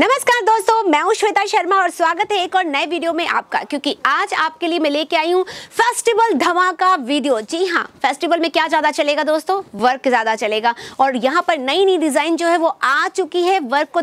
नमस्कार दोस्तों, मैं हूं श्वेता शर्मा और स्वागत है एक और नए वीडियो में आपका, क्योंकि आज आपके लिए मैं लेके आई हूं फेस्टिवल धमाका वीडियो। जी हां, फेस्टिवल में क्या ज़्यादा चलेगा दोस्तों? वर्क ज़्यादा चलेगा। और यहां पर नई नई डिज़ाइन जो है वो आ चुकी है वर्क को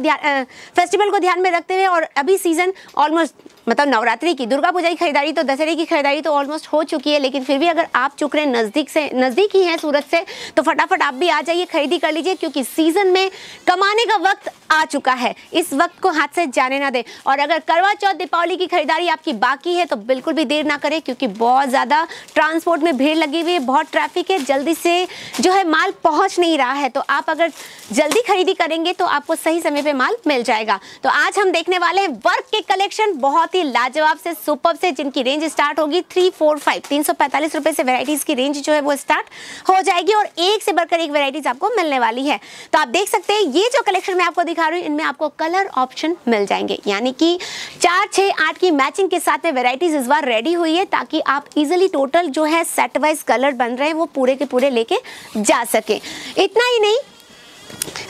फेस्टिवल को ध्यान में रखते हुए। और अभी सीज़न ऑलमोस्ट, मतलब नवरात्रि की, दुर्गा पूजा की खरीदारी तो, दशहरे की खरीदारी तो ऑलमोस्ट हो चुकी है, लेकिन फिर भी अगर आप चुक रहे नज़दीक ही हैं सूरत से, तो फटाफट आप भी आ जाइए, खरीदी कर लीजिए, क्योंकि सीज़न में कमाने का वक्त आ चुका है। इस वक्त को हाथ से जाने ना दे। और अगर करवा चौथ, दीपावली की खरीदारी आपकी बाकी है तो बिल्कुल भी देर ना करें, क्योंकि बहुत ज़्यादा ट्रांसपोर्ट में भीड़ लगी हुई है, बहुत ट्रैफिक है, जल्दी से जो है माल पहुंच नहीं रहा है। तो आप अगर जल्दी खरीदी करेंगे तो आपको सही समय पे माल मिल जाएगा। तो आज हम देखने वाले हैं वर्क के कलेक्शन, बहुत ही लाजवाब से, सुपर्ब से, जिनकी रेंज स्टार्ट होगी 345 से वेराइटीज की रेंज जो है वो स्टार्ट हो जाएगी, और एक से बढ़कर एक वेराइटीज आपको मिलने वाली है। तो आप देख सकते हैं ये जो कलेक्शन मैं आपको दिखा रही हूँ, इनमें आपको कलर ऑप्शन मिल जाएंगे, यानी कि 4, 6, 8 की मैचिंग के साथ में वैरायटीज इस बार रेडी हुई है, ताकि आप इजीली टोटल जो है सेट वाइज कलर बन रहे हैं वो पूरे के पूरे लेके जा सकें। इतना ही नहीं,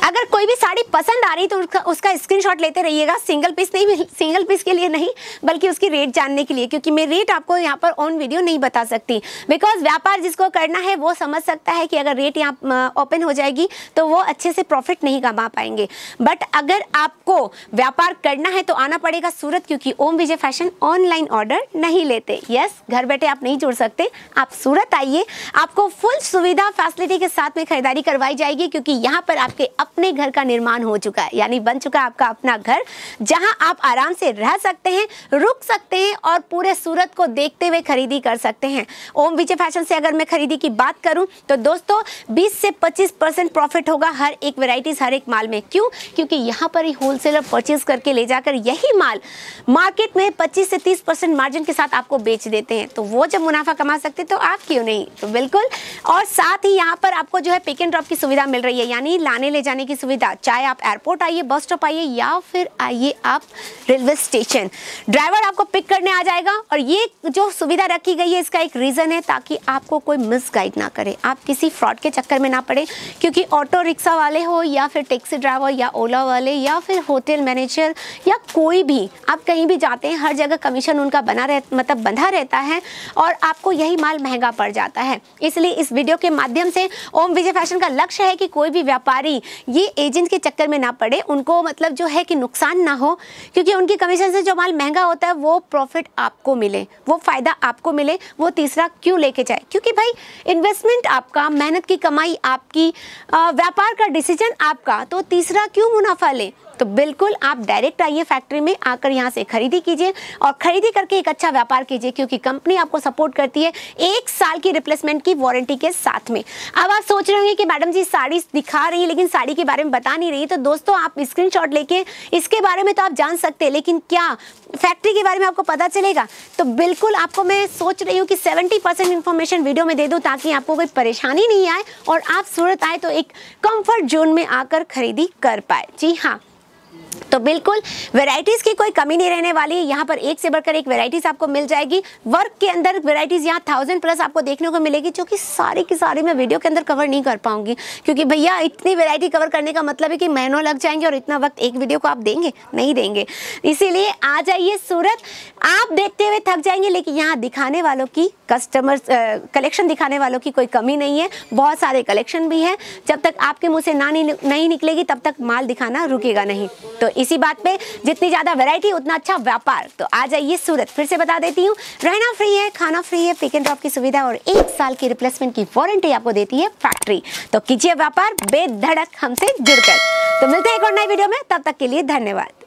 अगर कोई भी साड़ी पसंद आ रही तो उसका स्क्रीनशॉट लेते रहिएगा, सिंगल पीस के लिए नहीं, बल्कि उसकी रेट जानने के लिए, क्योंकि मैं रेट आपको यहाँ पर ऑन वीडियो नहीं बता सकती, बिकॉज व्यापार जिसको करना है वो समझ सकता है कि अगर रेट यहाँ ओपन हो जाएगी तो वो अच्छे से प्रॉफिट नहीं कमा पाएंगे। बट अगर आपको व्यापार करना है तो आना पड़ेगा सूरत, क्योंकि Om Vijay fashion online order नहीं लेते। यस, घर बैठे आप नहीं जुड़ सकते, आप सूरत आइए, आपको फुल सुविधा फैसिलिटी के साथ में खरीदारी करवाई जाएगी, क्योंकि यहाँ पर आपके अपने घर का निर्माण हो चुका है, यानी बन चुका है आपका अपना घर, जहां आप आराम से रह सकते हैं, रुक सकते हैं और पूरे सूरत को देखते हुए खरीदी कर सकते हैं। ओम विजय फैशन से अगर मैं खरीदी की बात करूं तो दोस्तों 20 से 25% प्रॉफिट होगा हर एक वैरायटीज, हर एक माल में। क्यों? क्योंकि यहाँ पर ही होलसेलर परचेज करके ले जाकर यही माल मार्केट में 25 से 30% मार्जिन के साथ आपको बेच देते हैं। तो वो जब मुनाफा कमा सकते तो आप क्यों नहीं? तो बिल्कुल। और साथ ही यहाँ पर आपको जो है पिक एंड ड्रॉप की सुविधा मिल रही है, यानी लाने ले जाने की सुविधा, चाहे आप एयरपोर्ट आइए, बस स्टॉप आइए, या फिर आइए आप रेलवे स्टेशन, ड्राइवर आपको पिक करने आ जाएगा। और ये जो सुविधा रखी गई है इसका एक रीज़न है, ताकि आपको कोई मिसगाइड ना करे, आप किसी फ्रॉड के चक्कर में ना पड़े, क्योंकि ऑटो रिक्शा वाले हो या फिर टैक्सी ड्राइवर या ओला वाले या फिर होटल मैनेजर या कोई भी, आप कहीं भी जाते हैं हर जगह कमीशन उनका बंधा रहता है और आपको यही माल महंगा पड़ जाता है। इसलिए इस वीडियो के माध्यम से ओम विजय फैशन का लक्ष्य है कि कोई भी व्यापारी ये एजेंट के चक्कर में ना पड़े, उनको मतलब जो है कि नुकसान ना हो, क्योंकि उनकी कमीशन से जो माल महंगा होता है वो प्रॉफिट आपको मिले, वो फ़ायदा आपको मिले, वो तीसरा क्यों लेके जाए, क्योंकि भाई इन्वेस्टमेंट आपका, मेहनत की कमाई आपकी, व्यापार का डिसीजन आपका, तो तीसरा क्यों मुनाफा ले। तो बिल्कुल आप डायरेक्ट आइए फैक्ट्री में, आकर यहाँ से खरीदी कीजिए और खरीदी करके एक अच्छा व्यापार कीजिए, क्योंकि कंपनी आपको सपोर्ट करती है 1 साल की रिप्लेसमेंट की वारंटी के साथ में। अब आप सोच रहे होंगे कि मैडम जी साड़ी दिखा रही है लेकिन साड़ी के बारे में बता नहीं रही, तो दोस्तों आप स्क्रीनशॉट लेके इसके बारे में तो आप जान सकते हैं, लेकिन क्या फैक्ट्री के बारे में आपको पता चलेगा? तो बिल्कुल आपको मैं सोच रही हूँ कि 70% इन्फॉर्मेशन वीडियो में दे दूँ, ताकि आपको कोई परेशानी नहीं आए और आप सूरत आए तो एक कम्फर्ट जोन में आकर खरीदी कर पाए। जी हाँ, तो बिल्कुल वैरायटीज़ की कोई कमी नहीं रहने वाली है, यहाँ पर एक से बढ़कर एक वैरायटीज़ आपको मिल जाएगी। वर्क के अंदर वैरायटीज़ यहाँ 1000+ आपको देखने को मिलेगी, जो कि सारी की सारी मैं वीडियो के अंदर कवर नहीं कर पाऊंगी, क्योंकि भैया इतनी वैरायटी कवर करने का मतलब है कि महीनों लग जाएंगे, और इतना वक्त एक वीडियो को आप देंगे नहीं देंगे। इसीलिए आ जाइए सूरत, आप देखते हुए थक जाएंगे, लेकिन यहाँ दिखाने वालों की, कस्टमर्स कलेक्शन दिखाने वालों की कोई कमी नहीं है, बहुत सारे कलेक्शन भी हैं। जब तक आपके मुँह से ना नहीं निकलेगी तब तक माल दिखाना रुकेगा नहीं। तो इसी बात पे जितनी ज़्यादा वैरायटी उतना अच्छा व्यापार। तो आ जाइए सूरत, फिर से बता देती हूँ, रहना फ्री है, खाना फ्री है, पिक एंड ड्रॉप की सुविधा और 1 साल की रिप्लेसमेंट की वारंटी आपको देती है फैक्ट्री। तो कीजिए व्यापार बेधड़क हमसे जुड़कर। तो मिलते हैं एक और नए वीडियो में, तब तक के लिए धन्यवाद।